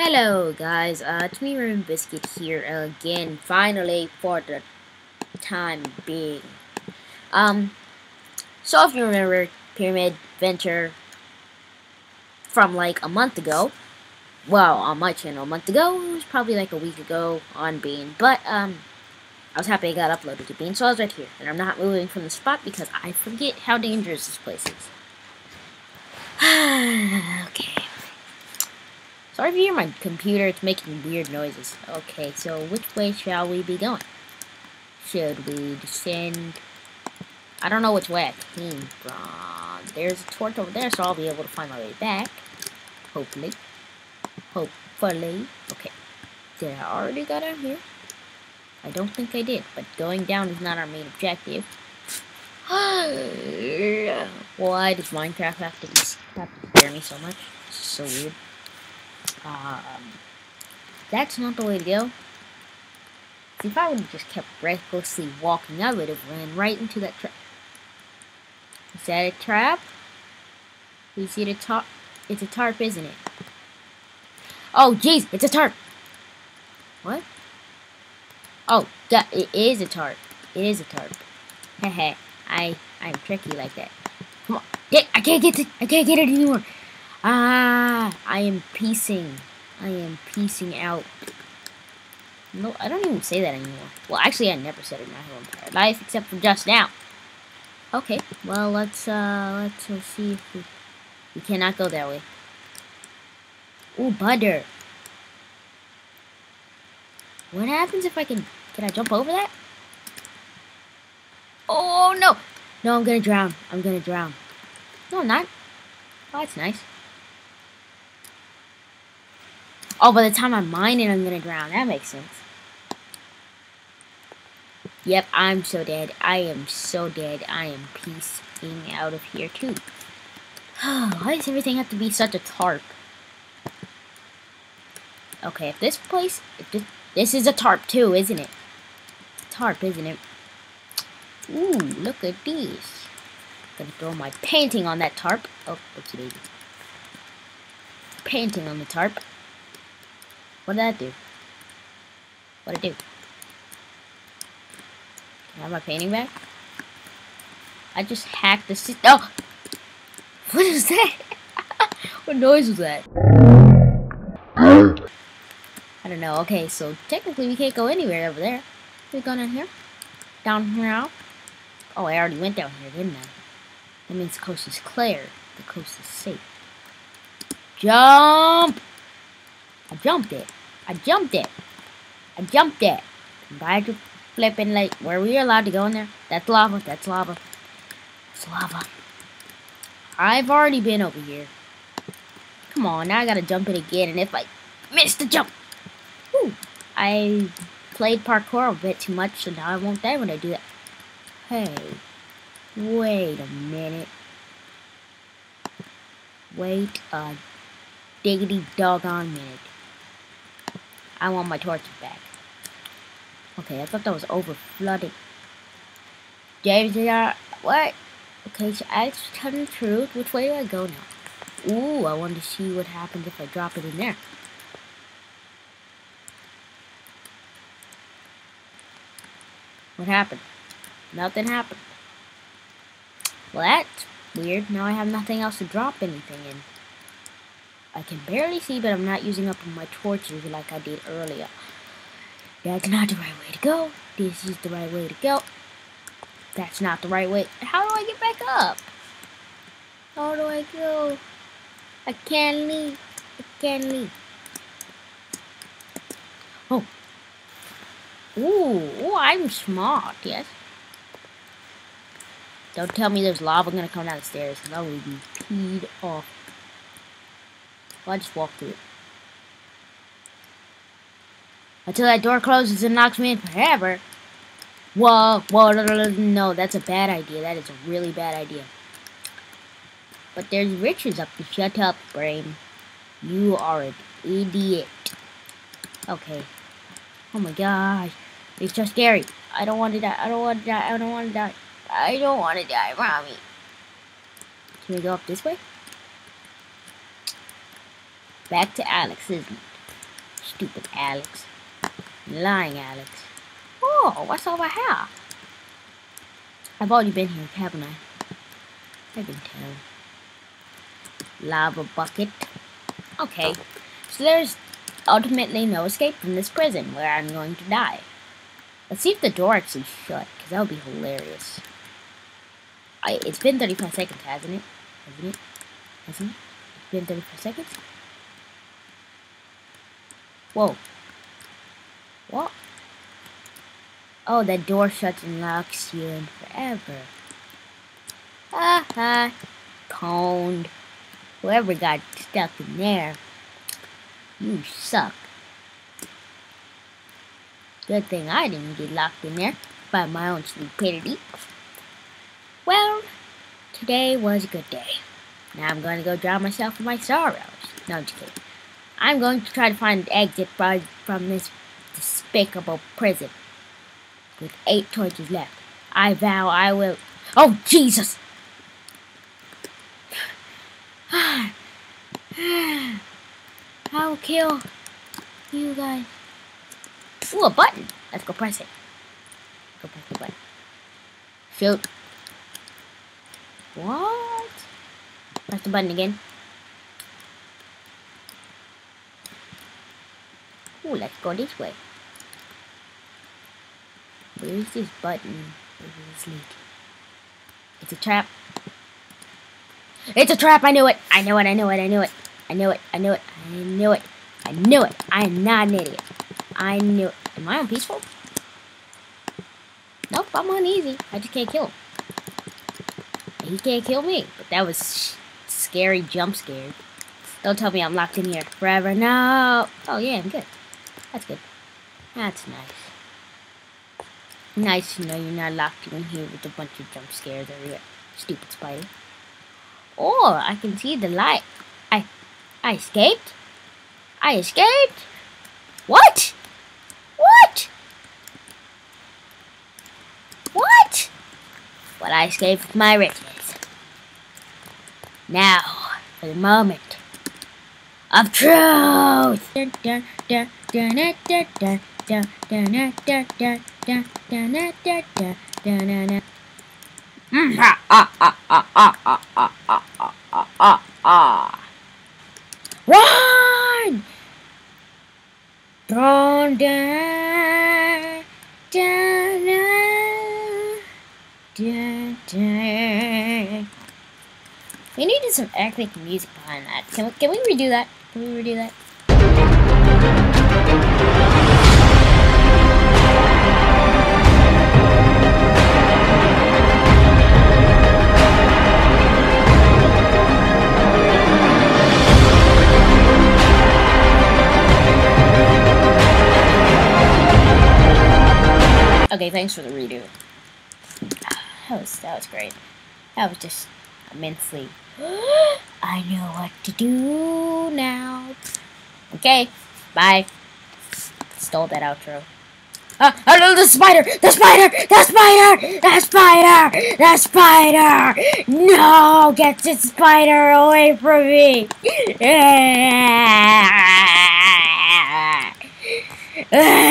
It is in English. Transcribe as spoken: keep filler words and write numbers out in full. Hello guys, uh, it's me Rainbow Biscuit here again, finally, for the time being. Um, so if you remember Pyramid Adventure from like a month ago, well, on my channel a month ago, it was probably like a week ago on Bean, but um, I was happy it got uploaded to Bean, so I was right here, and I'm not moving from the spot because I forget how dangerous this place is. Okay. Sorry if you hear my computer, it's making weird noises. Okay, so which way shall we be going? Should we descend? I don't know which way I came from. There's a torch over there, so I'll be able to find my way back. Hopefully. Hopefully. Okay. Did I already go down here? I don't think I did, but going down is not our main objective. Why does Minecraft have to, have to scare me so much? This is so weird. Um, that's not the way to go. See, if I would have just kept recklessly walking, I would have ran right into that trap. Is that a trap? We see the tarp. It's a tarp, isn't it? Oh, jeez, it's a tarp. What? Oh, that it is a tarp. It is a tarp. Hehe. I I'm tricky like that. Come on, yeah, I can't get it. I can't get it anymore. Ah, I am piecing. I am piecing out. No, I don't even say that anymore. Well, actually, I never said it in my whole entire life, except for just now. Okay, well, let's, uh, let's, let's see if we... We cannot go that way. Ooh, butter. What happens if I can... Can I jump over that? Oh, no! No, I'm gonna drown. I'm gonna drown. No, I'm not. Oh, that's nice. Oh, by the time I'm mining, I'm gonna drown. That makes sense. Yep, I'm so dead. I am so dead. I am piecing out of here, too. Why does everything have to be such a tarp? Okay, if this place... If this, this is a tarp, too, isn't it? Tarp, isn't it? Ooh, look at these. I'm gonna throw my painting on that tarp. Oh, oopsie daisy. Painting on the tarp. What did that do? What did it do? Can I have my painting back? I just hacked the system. Oh! What is that? What noise was that? I don't know. Okay, so technically we can't go anywhere over there. We're going in here. Down here out. Oh, I already went down here, didn't I? That means the coast is clear. The coast is safe. Jump! I jumped it. I jumped it. I jumped it. By the flipping like, were we allowed to go in there? That's lava. That's lava. It's lava. I've already been over here. Come on, now I gotta jump it again. And if I miss the jump, whew, I played parkour a bit too much, so now I won't die when I do that. Hey, wait a minute. Wait a diggity doggone minute. I want my torches back. Okay, I thought that was over flooded. James, uh, what? Okay, so I was telling the truth. Which way do I go now? Ooh, I wanted to see what happens if I drop it in there. What happened? Nothing happened. Well, that's weird. Now I have nothing else to drop anything in. I can barely see, but I'm not using up my torches like I did earlier. That's not the right way to go. This is the right way to go. That's not the right way. How do I get back up? How do I go? I can't leave. I can't leave. Oh. Ooh. Ooh, I'm smart, yes. Don't tell me there's lava gonna come down the stairs, because I would be peed off. Well, I just walked through it. Until that door closes and knocks me in forever. Whoa, whoa, no, no, no, that's a bad idea. That is a really bad idea. But there's riches up there. Shut up, brain. You are an idiot. Okay. Oh my gosh. It's so scary. I don't want to die. I don't want to die. I don't want to die. I don't want to die, mommy. Can we go up this way? Back to Alex, isn't it? Stupid Alex. Lying Alex. Oh, what's over here? I've already been here, haven't I? I can tell. Lava bucket. Okay. So there's ultimately no escape from this prison where I'm going to die. Let's see if the door actually shut, because that would be hilarious. I, it's been thirty-five seconds, hasn't it? Hasn't it? Hasn't it? It's been thirty-five seconds? Whoa. What? Oh, that door shuts and locks you in forever. Ha ha. Coned. Whoever got stuck in there, you suck. Good thing I didn't get locked in there by my own stupidity. Well, today was a good day. Now I'm going to go drown myself in my sorrows. No, I'm just kidding. I'm going to try to find an exit from this despicable prison. With eight torches left, I vow I will... Oh, Jesus! I'll kill you guys. Ooh, a button. Let's go press it. Go press the button. Shoot. What? Press the button again. Ooh, let's go this way. Where is this button? Where is this leak? It's a trap. It's a trap! I knew it! I knew it! I knew it! I knew it! I knew it! I knew it! I knew it! I knew it! I am not an idiot. I knew it. Am I on peaceful? Nope, I'm on easy. I just can't kill him. He can't kill me. But that was scary, jump scared. Don't tell me I'm locked in here forever. No. Oh yeah, I'm good. That's good. That's nice. Nice to know you're not locked in here with a bunch of jump scares everywhere. Stupid spider. Oh, I can see the light. I, I escaped. I escaped. What? What? What? Well, I escaped with my riches. Now, for the moment of truth. Dun, dun, dun, dun, dun, dun, dun, dun, dun, dun, dun, dun, dun, dun, dun, dun, dun. Mm, ha, ah, ah, ah, ah, ah, ah, ah, ah, ah, ah, ah. Run! Down, down, down, down, down. We needed some epic music behind that. Can we, can we redo that? Can we redo that? Okay, thanks for the redo. That was, that was great. That was just immensely... I know what to do now. Okay, bye. Stole that outro. Ah, oh no, the spider! The spider! The spider! The spider! The spider! No! Get the spider away from me!